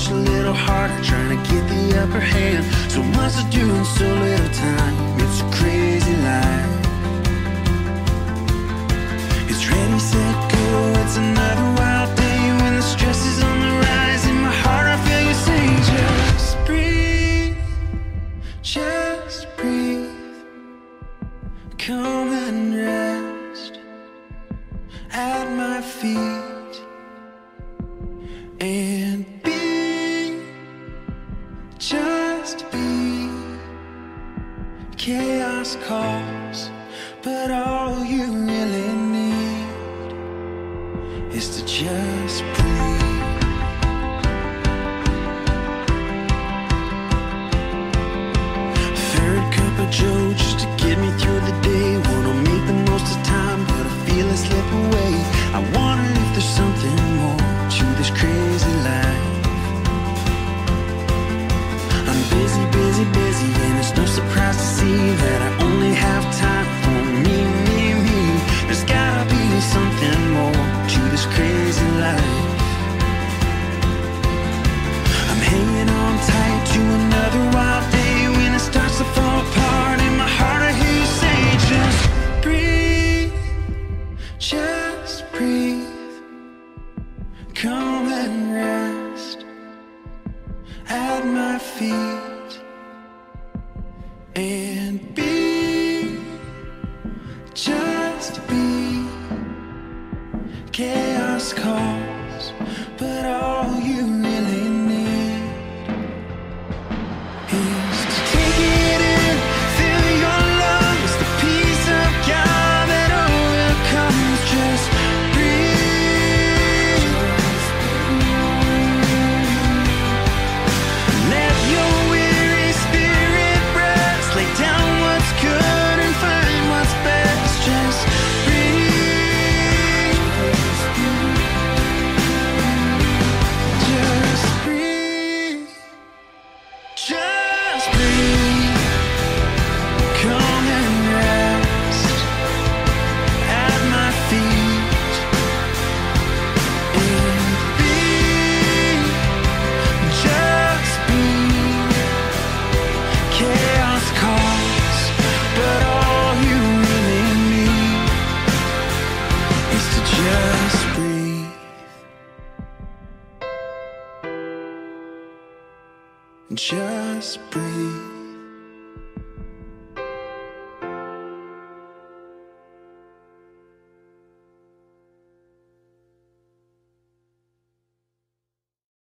push a little harder, trying to get the upper hand. So much to do in so little time, it's a crazy life. It's ready, set, go, it's another wild day when the stress is on the rise. In my heart I feel you saying, just breathe, come and rest at my feet. And be, just be. Chaos calls, but all you really need is to just breathe. Third cup of Joe just to get me through the day. Wanna make the most of time, but I feel it slip away. I wonder if there's something more to this crazy life. I'm busy, busy, busy, and it's no surprise to see that I only have time for me, me, me. There's gotta be something more to this crazy life. I'm hanging on tight to another wild day when it starts to fall apart. In my heart I hear you say, just breathe, just breathe. Come and rest at my feet and be, just be. Chaos calls, but all you really need is to take it in, fill your lungs, the peace of God that overcomes. Just just breathe.